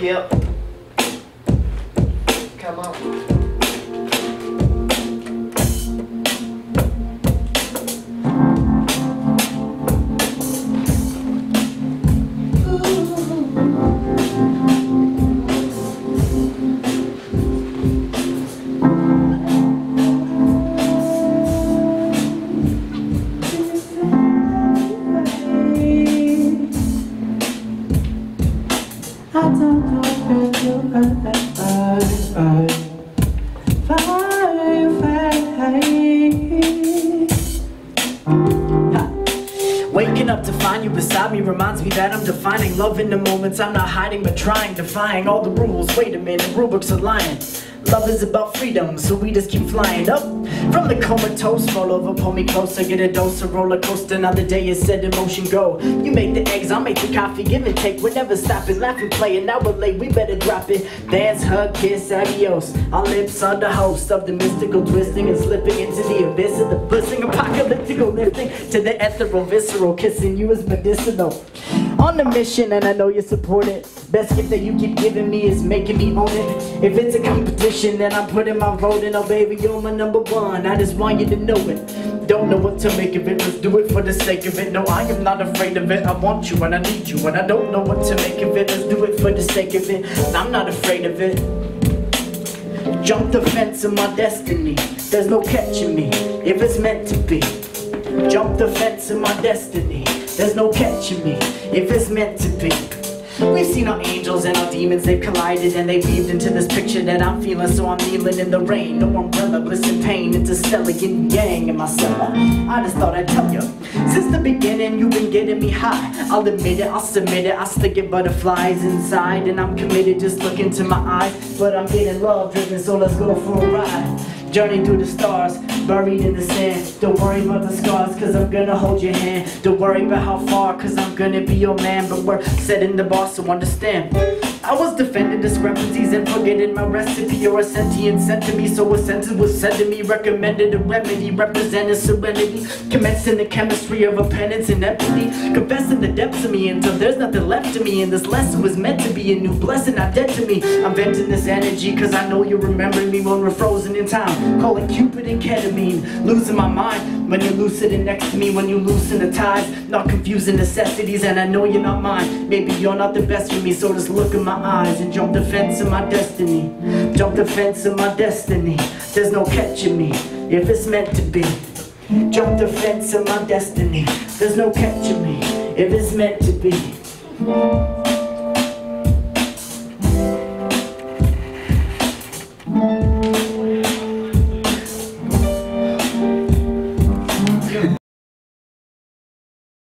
Yep. Come on. Waking up to find you beside me reminds me that I'm defining love in the moments I'm not hiding but trying, defying all the rules. Wait a minute, rule books are lying. Love is about freedom, so we just keep flying up from the comatose. Roll over, pull me closer, get a dose of roller coaster. Another day is set in motion, go. You make the eggs, I'll make the coffee, give and take. We're never stopping, laughing, playing. Now we're late, we better drop it. There's her kiss, adios. Our lips are the host of the mystical twisting and slipping into the abyss of the blissing, apocalyptical lifting to the ethereal, visceral. Kissing you is medicinal. On a mission, and I know you support it. Best gift that you keep giving me is making me own it. If it's a competition, then I'm putting my vote in. Oh baby, you're my #1. I just want you to know it. Don't know what to make of it, but do it for the sake of it. No, I am not afraid of it. I want you and I need you, and I don't know what to make of it. Let's do it for the sake of it. I'm not afraid of it. Jump the fence of my destiny. There's no catching me if it's meant to be. Jump the fence of my destiny. There's no catching me if it's meant to be. We've seen our angels and our demons, they've collided and they weaved into this picture that I'm feeling. So I'm kneeling in the rain, no umbrella, bliss and pain, interstellar yin yang in my cellar. I just thought I'd tell you, since the beginning you've been getting me high. I'll admit it, I'll submit it, I still get butterflies inside, and I'm committed, just look into my eyes. But I'm getting love driven, so let's go for a ride. Journey through the stars, buried in the sand. Don't worry about the scars, cause I'm gonna hold your hand. Don't worry about how far, cause I'm gonna be your man. But we're setting the bar, so understand. I was defending discrepancies and forgetting my recipe. You're a sentient sent to me, so a sentence was sent to me. Recommended a remedy, representing serenity. Commencing the chemistry of a penance and empathy. Confessing the depths of me until there's nothing left of me. And this lesson was meant to be a new blessing, not dead to me. I'm venting this energy, cause I know you remember me when we're frozen in time. Call it Cupid and ketamine. Losing my mind when you're lucid and next to me. When you loosen the ties, not confusing necessities. And I know you're not mine. Maybe you're not the best for me, so just look in my eyes and jump the fence of my destiny. Jump the fence of my destiny. There's no catching me if it's meant to be. Jump the fence of my destiny. There's no catching me if it's meant to be.